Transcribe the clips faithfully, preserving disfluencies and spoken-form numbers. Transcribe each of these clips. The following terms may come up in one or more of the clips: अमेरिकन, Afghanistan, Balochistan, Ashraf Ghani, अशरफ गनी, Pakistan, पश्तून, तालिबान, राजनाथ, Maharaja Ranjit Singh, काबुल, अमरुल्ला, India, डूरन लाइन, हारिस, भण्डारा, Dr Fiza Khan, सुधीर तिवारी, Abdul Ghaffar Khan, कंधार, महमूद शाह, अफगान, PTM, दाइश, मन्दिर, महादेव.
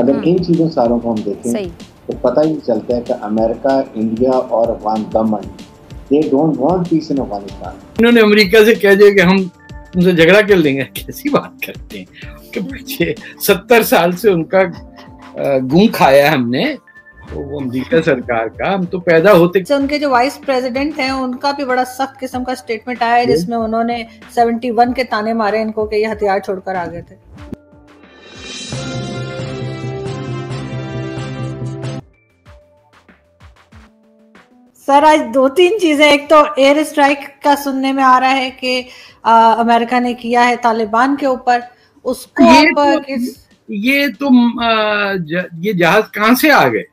अगर इन चीज़ों सारों को हम देखें तो पता ही चलता है कि अमेरिका, इंडिया और अफगान दमन they don't want peace in Afghanistan. इन्होंने अमेरिका से कह दिया कि हम तुमसे झगड़ा कर लेंगे। कैसी बात करते हैं कि बच्चे सत्तर साल से उनका गूं खाया हमने, तो वो अमेरिका सरकार का, हम तो पैदा होते। उनके जो वाइस प्रेसिडेंट हैं उनका भी बड़ा सख्त किस्म का स्टेटमेंट आया है जिसमें उन्होंने इकहत्तर के ताने मारे इनको कि ये हथियार छोड़कर आ गए थे। सर, आज दो तीन चीजें, एक तो एयर स्ट्राइक का सुनने में आ रहा है कि अमेरिका ने किया है तालिबान के ऊपर, उसको ये आप तो, ये तो ज, ये जहाज कहाँ से आ गए?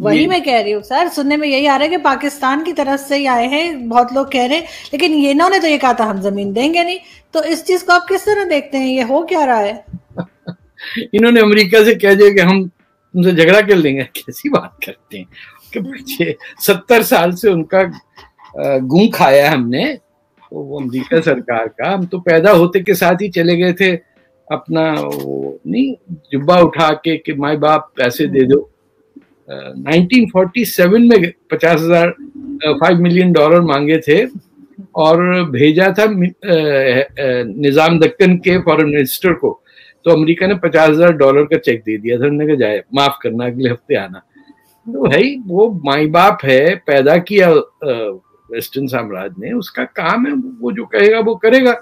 वही मैं कह रही हूँ सर, सुनने में यही आ रहा है कि पाकिस्तान की तरफ से ही आए हैं, बहुत लोग कह रहे हैं, लेकिन ये ना उन्होंने तो ये कहा था हम जमीन देंगे नहीं, तो इस चीज को आप किस तरह देखते हैं, ये हो क्या रहा है? इन्होंने अमेरिका से कह दिया कि हम तुमसे झगड़ा कर लेंगे। कैसी बात करते हैं कि बच्चे सत्तर साल से उनका गूं खाया हमने, तो वो अमेरिका सरकार का, हम तो पैदा होते के साथ ही चले गए थे अपना वो नहीं जुब्बा उठा के कि माय बाप पैसे दे दो। नाइनटीन फोर्टी सेवन में पचास हजार फाइव मिलियन डॉलर मांगे थे और भेजा था निजाम दक्कन के फॉरेन मिनिस्टर को, तो अमेरिका ने पचास हजार डॉलर का चेक दे दिया था। उन्होंने कहा जाए माफ करना, अगले हफ्ते आना। तो भाई वो माई बाप है, पैदा किया वेस्टर्न साम्राज्य ने, उसका काम है वो जो कहेगा वो करेगा।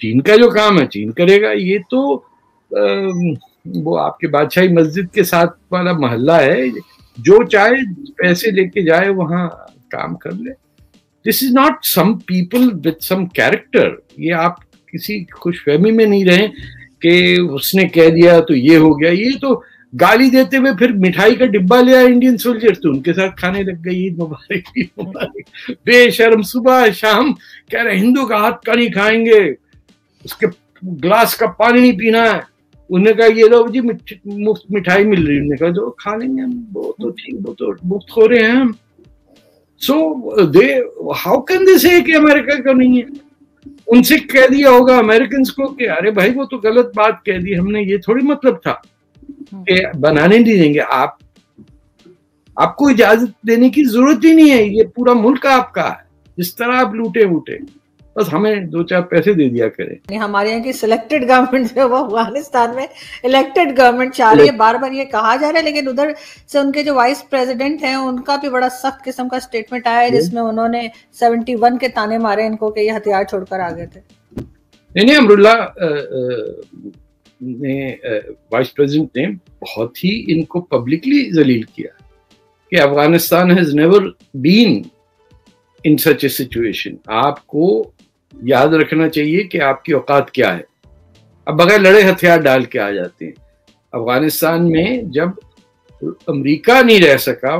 चीन का जो काम है चीन करेगा। ये तो आ, वो आपके बादशाही मस्जिद के साथ वाला महल्ला है, जो चाहे पैसे लेके जाए वहाँ काम कर ले। This is not some people with some character. ये आप किसी खुशफहमी में नहीं रहे कि उसने कह दिया तो ये हो गया। ये तो गाली देते हुए फिर मिठाई का डिब्बा लिया इंडियन सोल्जर, तो उनके साथ खाने लग गई। ईद मुबारक, ईद मुबारक। बेशर्म, सुबह शाम कह रहे हिंदू का हाथ का नहीं खाएंगे, उसके ग्लास का पानी नहीं पीना है। उन्होंने कहा ये लो जी मुफ्त मिठाई मिल रही है। उन्होंने कहा जो खा लेंगे हम, वो तो ठीक, वो तो मुफ्त हो रहे हैं हम। सो दे हाउ कैन दे से कि अमेरिका का नहीं है। उनसे कह दिया होगा अमेरिकन को कि अरे भाई वो तो गलत बात कह दी हमने, ये थोड़ी मतलब था कि बनाने नहीं देंगे। आप आपको इजाजत देने की जरूरत ही नहीं है, ये पूरा मुल्क आपका है। जिस तरह आप लूटे वूटे, बस हमें दो चार पैसे दे दिया करें। हमारे यहाँ की सिलेक्टेड गवर्नमेंट जो है वो अफगानिस्तान में इलेक्टेड गवर्नमेंट चाह रही है, बार बार ये कहा जा रहा है। लेकिन उधर से उनके जो वाइस प्रेसिडेंट हैं उनका भी बड़ा सख्त किस्म का स्टेटमेंट आया है जिसमें उन्होंने इकहत्तर के ताने मारे इनको कि ये हथियार छोड़कर आ गए थे। नहीं नहीं, अमरुल्ला ने वाइस प्रेसिडेंट ने बहुत ही इनको पब्लिकली जलील किया कि Afghanistan has never been in such a situation. आपको याद रखना चाहिए कि आपकी औकात क्या है। अब बगैर लड़े हथियार डाल के आ जाते हैं। अफगानिस्तान में जब अमेरिका नहीं रह सका,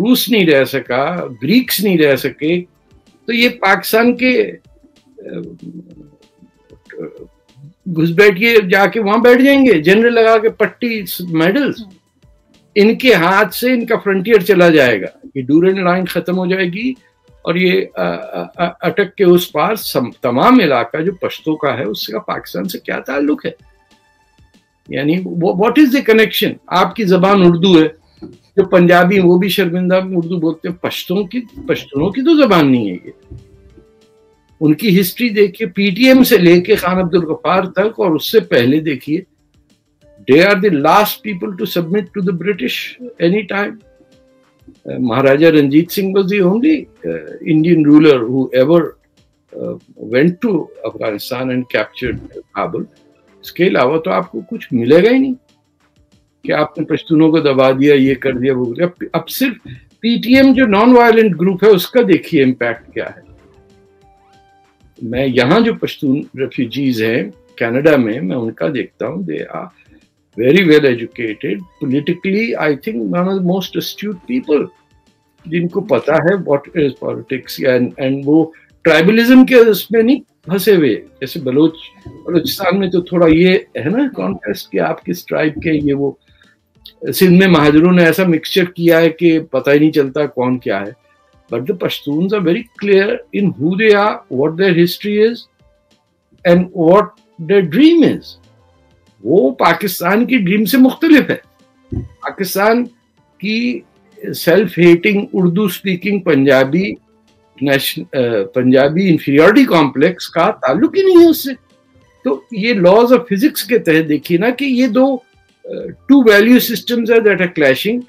रूस नहीं रह सका, ग्रीक्स नहीं रह सके, तो ये पाकिस्तान के घुस बैठिए जाके वहां बैठ जाएंगे, जनरल लगा के पट्टी मेडल्स। इनके हाथ से इनका फ्रंटियर चला जाएगा, ये डूरन लाइन खत्म हो जाएगी और ये अटक के उस पार तमाम इलाका जो पश्तो का है उसका पाकिस्तान से क्या ताल्लुक है? यानी व्हाट इज द कनेक्शन? आपकी जबान उर्दू है, जो पंजाबी वो भी शर्मिंदा उर्दू बोलते हैं, पश्तों की पश्तूनों की तो जबान नहीं है ये। उनकी हिस्ट्री देखिए, पीटीएम से लेके खान अब्दुल गफ्फार तक और उससे पहले देखिए। They are the last people to submit to the British any time. Uh, Maharaja Ranjit Singh was the only uh, Indian ruler who ever uh, went to Afghanistan and captured Kabul. इसके अलावा तो आपको कुछ मिलेगा ही नहीं कि आपने पश्तूनों को दबा दिया, ये कर दिया, वो कर दिया। अब सिर्फ पीटीएम जो नॉन वायलेंट ग्रुप है उसका देखिए इम्पैक्ट क्या है। मैं यहाँ जो पश्तून रेफ्यूजीज हैं कनाडा में, मैं उनका देखता हूँ, they are very well educated politically, I think one of the most astute people, जिनको पता है what is politics and and वो ट्राइबलिज्म के उसमें नहीं फंसे हुए। जैसे बलोच बलोचिस्तान में तो थोड़ा ये है ना कॉन्टेस्ट कि आप किस ट्राइब के, ये वो सिंध में महाजरों ने ऐसा मिक्सचर किया है कि पता ही नहीं चलता कौन क्या है। But the Pashtuns are very clear in who they are, what their history is and what their dream is। वो पाकिस्तान की ड्रीम से मुख्तलिफ है। पाकिस्तान की self hating Urdu speaking Punjabi Punjabi inferiority complex का ताल्लुक ही नहीं है उससे। तो ये लॉज ऑफ फिजिक्स के तहत देखिए ना कि ये दो two value systems are that are clashing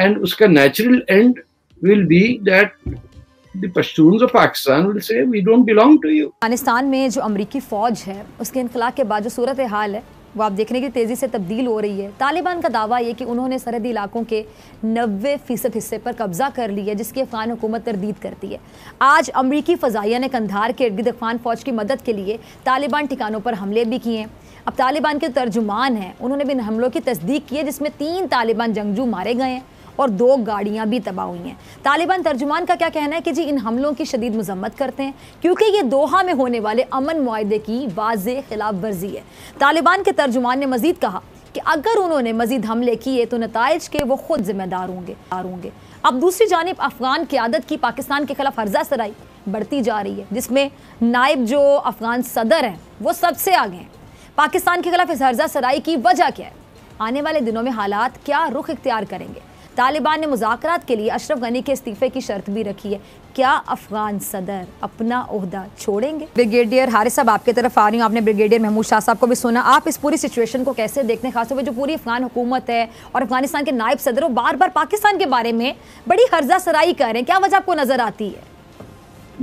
and उसका natural end will be that the Pashtuns of Pakistan will say we don't belong to you. Afghanistan में जो अमेरिकी फौज है उसके इनखला के बाद जो सूरत हाल है वो आप देखने की तेज़ी से तब्दील हो रही है। तालिबान का दावा ये कि उन्होंने सरहदी इलाकों के नब्बे फ़ीसद हिस्से पर कब्जा कर लिया है जिसकी अफगान हुकूमत तरदीद करती है। आज अमरीकी फ़ज़ाइया ने कंधार के इर्द-गिर्द अफगान फ़ौज की मदद के लिए तालिबान ठिकानों पर हमले भी किए हैं। अब तालिबान के तर्जुमान हैं उन्होंने भी इन हमलों की तस्दीक की है जिसमें तीन तालिबान जंगजू मारे गए हैं और दो गाड़ियां भी तबाह हुई हैं। तालिबान तर्जुमान का क्या कहना है कि जी इन हमलों की शदीद मजम्मत करते हैं क्योंकि ये दोहा में होने वाले अमन मुआहदे की वाज़ेह खिलाफ वर्जी है। तालिबान के तर्जुमान ने मजीद कहा कि अगर उन्होंने मजीद हमले किए तो नताइज के वो खुद जिम्मेदार होंगे। अब दूसरी जानिब अफगान क़यादत की पाकिस्तान के खिलाफ हर्जा सराई बढ़ती जा रही है जिसमें नायब जो अफगान सदर हैं वो सबसे आगे हैं। पाकिस्तान के खिलाफ इस हर्जा सराई की वजह क्या है? आने वाले दिनों में हालात क्या रुख इख्तियार करेंगे? तालिबान ने मुज़ाकरात के लिए अशरफ गनी के इस्तीफ़े की शर्त भी रखी है। क्या अफगान सदर अपना ओहदा छोड़ेंगे? ब्रिगेडियर हारिस साहब आपके तरफ आ रही हूँ। आपने ब्रिगेडियर महमूद शाह साहब को भी सुना, आप इस पूरी सिचुएशन को कैसे देखते हैं खासतौर पर जो पूरी अफगान हुकूमत है और अफगानिस्तान के नायब सदर वो बार बार पाकिस्तान के बारे में बड़ी हर्जा सराई कर रहे हैं, क्या वजह आपको नज़र आती है?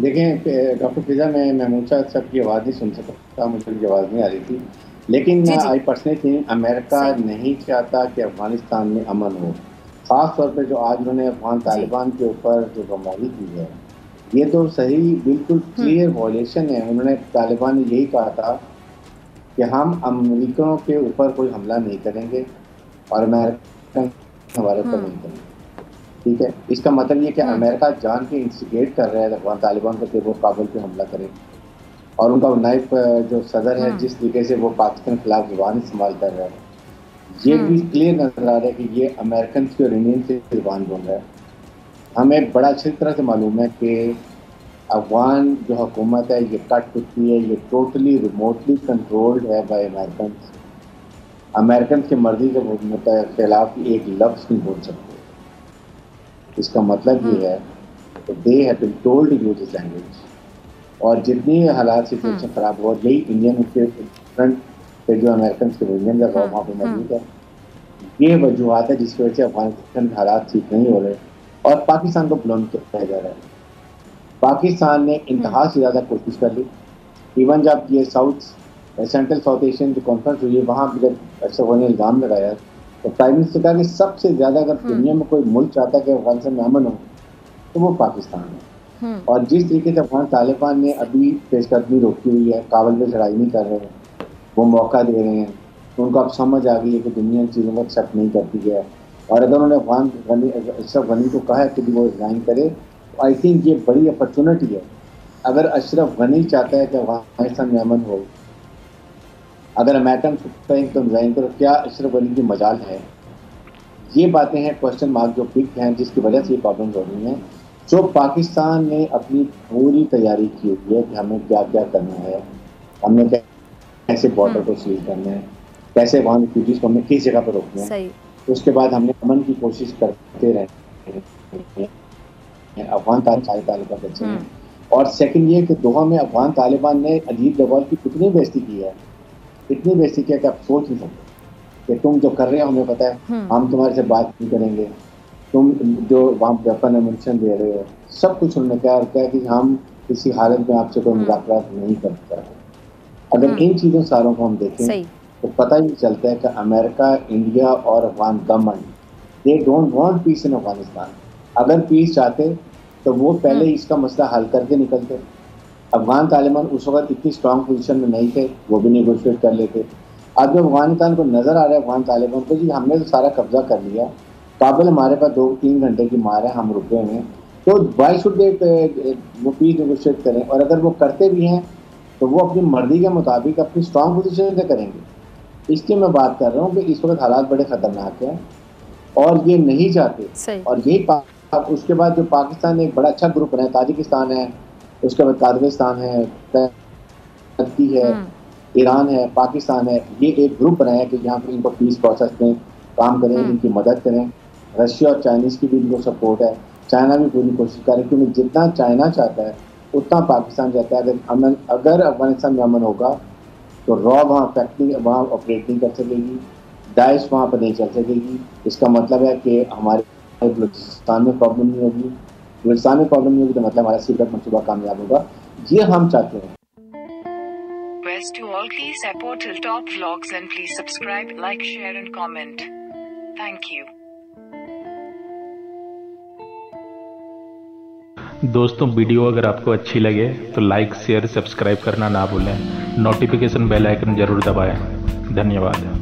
देखें डॉक्टर फिजा, मैं महमूद शाह साहब की आवाज़ नहीं सुन सकता, मुझे उनकी आवाज़ नहीं आ रही थी, लेकिन आई पर्सनली थिंक अमेरिका नहीं चाहता कि अफगानिस्तान में अमन हो। ख़ास तौर पे जो आज उन्होंने अफगान तालिबान के ऊपर जो बमौली की है ये तो सही बिल्कुल क्लियर वॉयलेशन है। उन्होंने तालिबान ने यही कहा था कि हम अमेरिकनों के ऊपर कोई हमला नहीं करेंगे और अमेरिकन हमारे ऊपर नहीं करेंगे, ठीक है। इसका मतलब ये कि अमेरिका जान के इंस्टिगेट कर रहा है अफगान तालिबान को कि वो काबुल पे हमला करें और उनका नायब जो सदर है जिस तरीके से वो पाकिस्तान के खिलाफ जुबान इस्तेमाल कर रहा है ये भी क्लियर नजर आ रहा है कि ये अमेरिकन की और इंडियन से तालिबान बन रहा है। हमें बड़ा अच्छी तरह से मालूम है कि अफगान जो हुकूमत है ये कट चुकी है, ये टोटली रिमोटली कंट्रोल्ड है बाय अमेरिकन। अमेरिकन की मर्जी के खिलाफ एक लफ्ज़ नहीं बोल सकते। इसका मतलब ये है कि they have been told to use this language और जितनी हालात सिचुएशन खराब हुआ यही इंडियन के फ्रंट पे जो अमेरिकन के यूनियन का वहाँ पर मौजूद है, ये वजूहत है जिसकी वजह से अफगानिस्तान के हालात ठीक नहीं हो रहे और पाकिस्तान को ब्लेम किया जा रहा है। पाकिस्तान ने इंतहा से ज़्यादा कोशिश कर ली। इवन जब ये साउथ सेंट्रल साउथ एशियन जो कॉन्फ्रेंस हुई है वहाँ भी जब अशरफ गनी ने इल्ज़ाम लगाया तो प्राइम मिनिस्टर का कि सबसे ज़्यादा अगर दुनिया में कोई मुल्क चाहता है कि अफगानिस्तान में अमन हो तो वो पाकिस्तान है। और जिस तरीके से अफगान तालिबान ने अभी पेशकदमी रोकी हुई है, काबुल में चढ़ाई नहीं कर रहे हैं, वो मौका दे रहे हैं, तो उनको अब समझ आ गई है कि दुनिया इन चीज़ों को एक्सेप्ट नहीं करती है। और अगर उन्होंने अफगान गनी अशरफ गनी को कहा है कि वो रिज़ाइन करे तो आई थिंक ये बड़ी अपॉर्चुनिटी है। अगर अशरफ गनी चाहता है कि अफगानिस्तान में अमन हो, अगर अमेरिकन कहें तो रिज़ाइन करो, क्या अशरफ गनी की मजाल है? ये बातें हैं क्वेश्चन मार्क जो पिक हैं जिसकी वजह से ये प्रॉब्लम हो रही हैं। सो पाकिस्तान ने अपनी पूरी तैयारी की हुई है कि हमें क्या क्या करना है, हमने क्या कैसे बॉर्डर को सील करना है, कैसे वहाँ रिफ्यूजीज को हमें किस जगह पर रोकना है। उसके बाद हमने अमन की कोशिश करते रहे अफगान तालिबान बच्चे हैं। और सेकंड ये कि दोहा में अफगान तालिबान ने अजीब डबल की कितनी बेइज्जती की है, इतनी बेइज्जती की है कि आप सोच नहीं सकते कि तुम जो कर रहे हो हमें पता है, हम तुम्हारे से बात नहीं करेंगे, तुम जो वहाँ वेपन एमुनिशन दे रहे हो सब कुछ उन्होंने कहा और कहा कि हम किसी हालत में आपसे कोई मुलाकात नहीं कर सकते। अगर इन चीज़ों सारों को हम देखें तो पता ही चलता है कि अमेरिका, इंडिया और अफगान government they don't want peace in Afghanistan. अगर पीस चाहते तो वो पहले इसका मसला हल करके निकलते। अफगान तालिबान उस वक्त इतनी स्ट्रॉन्ग पोजीशन में नहीं थे, वो भी निगोशिएट कर लेते। अब जब अफगानिस्तान को नज़र आ रहा है अफगान तालिबान को जी हमने तो सारा कब्जा कर लिया, काबुल हमारे पास दो तीन घंटे की मार है, हम रुके हैं, तो वाई शुड दे वो पीस निगोशिएट करें। और अगर वो करते भी हैं तो वो अपनी मर्जी के मुताबिक अपनी स्ट्रांग पोजीशन से करेंगे। इसलिए मैं बात कर रहा हूँ कि इस वक्त हालात बड़े ख़तरनाक हैं और ये नहीं चाहते। और यही अब उसके बाद जो पाकिस्तान एक बड़ा अच्छा ग्रुप है, ताजिकिस्तान है, उसके बाद कजाकिस्तान है, तुर्की है, ईरान है, पाकिस्तान है, ये एक ग्रुप बनाया कि यहाँ पर इनको पीस प्रोसेस में काम करें, इनकी मदद करें। रशिया और चाइनीज़ की भी इनको सपोर्ट है, चाइना भी पूरी कोशिश कर रही है, क्योंकि जितना चाइना चाहता है उतना पाकिस्तान चाहता है। अगर अमन अगर अफगानिस्तान में अमन होगा तो रॉ वहाँ फैक्ट्री वहाँ ऑपरेट नहीं कर सकेगी, दाइश वहाँ पर नहीं चल सकेगी। इसका मतलब है कि हमारे बलोचिस्तान में प्रॉब्लम नहीं होगी, बलोचिस्तान में प्रॉब्लम नहीं होगी तो मतलब हमारा सीबेट मनसूबा कामयाब होगा, ये हम चाहते हैं। Request to all please support till top vlogs and please subscribe, like, share and comment. Thank you. दोस्तों वीडियो अगर आपको अच्छी लगे तो लाइक शेयर सब्सक्राइब करना ना भूलें, नोटिफिकेशन बेल आइकन जरूर दबाएं। धन्यवाद।